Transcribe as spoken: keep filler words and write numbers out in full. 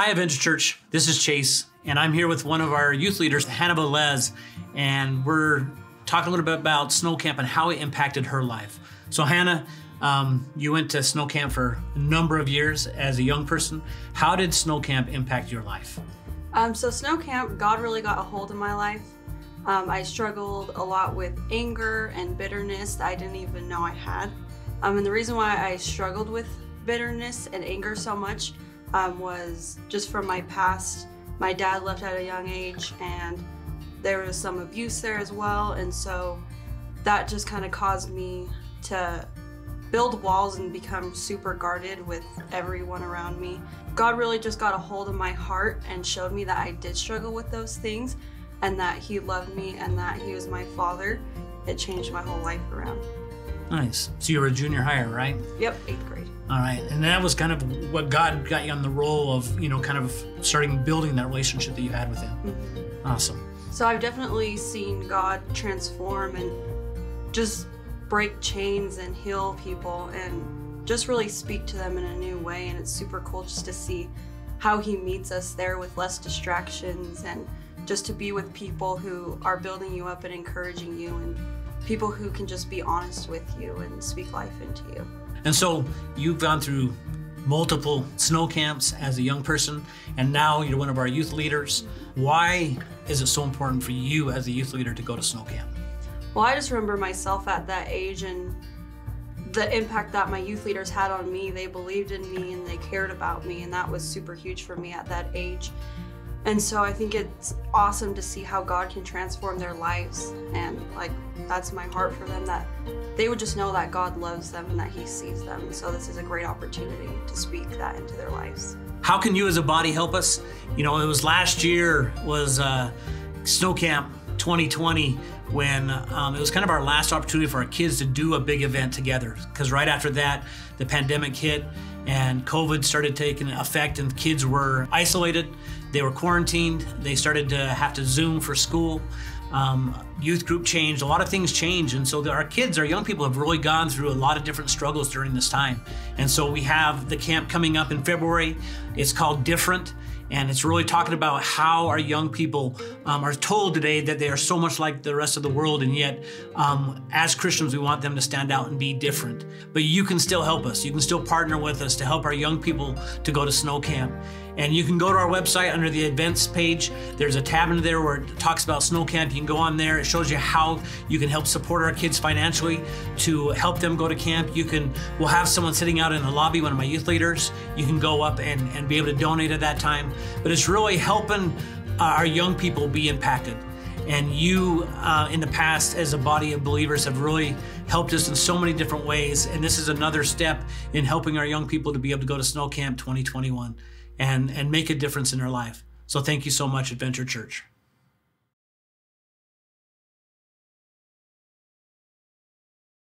Hi, Adventure Church. This is Chase, and I'm here with one of our youth leaders, Hannah Velez, and we're talking a little bit about Snow Camp and how it impacted her life. So, Hannah, um, you went to Snow Camp for a number of years as a young person. How did Snow Camp impact your life? Um, so, Snow Camp, God really got a hold of my life. Um, I struggled a lot with anger and bitterness that I didn't even know I had. Um, and the reason why I struggled with bitterness and anger so much Um, was just from my past. My dad left at a young age, and there was some abuse there as well, and so that just kind of caused me to build walls and become super guarded with everyone around me. God really just got a hold of my heart and showed me that I did struggle with those things, and that He loved me, and that He was my Father. It changed my whole life around. Nice. So you were a junior higher, right? Yep, eighth grade. All right, and that was kind of what God got you on the roll of, you know, kind of starting building that relationship that you had with Him. Mm-hmm. Awesome. So I've definitely seen God transform and just break chains and heal people and just really speak to them in a new way, and it's super cool just to see how He meets us there with less distractions, and just to be with people who are building you up and encouraging you, and people who can just be honest with you and speak life into you. And so you've gone through multiple snow camps as a young person, and now you're one of our youth leaders. Why is it so important for you as a youth leader to go to snow camp? Well, I just remember myself at that age and the impact that my youth leaders had on me. They believed in me and they cared about me, and that was super huge for me at that age. And so I think it's awesome to see how God can transform their lives, and like that's my heart for them, that they would just know that God loves them and that He sees them. And so this is a great opportunity to speak that into their lives. How can you as a body help us? You know, it was last year was uh, Snow Camp twenty twenty when um, it was kind of our last opportunity for our kids to do a big event together, because right after that the pandemic hit and COVID started taking effect, and kids were isolated. They were quarantined. They started to have to Zoom for school. Um, youth group changed. A lot of things changed. And so our kids, our young people have really gone through a lot of different struggles during this time. And so we have the camp coming up in February. It's called Different. And it's really talking about how our young people um, are told today that they are so much like the rest of the world, and yet um, as Christians, we want them to stand out and be different. But you can still help us. You can still partner with us to help our young people to go to Snow Camp. And you can go to our website under the events page. There's a tab in there where it talks about Snow Camp. You can go on there. It shows you how you can help support our kids financially to help them go to camp. You can, we'll have someone sitting out in the lobby, one of my youth leaders. You can go up and, and be able to donate at that time. But it's really helping our young people be impacted. And you, uh, in the past, as a body of believers, have really helped us in so many different ways. And this is another step in helping our young people to be able to go to Snow Camp twenty twenty-one and, and make a difference in their life. So thank you so much, Adventure Church.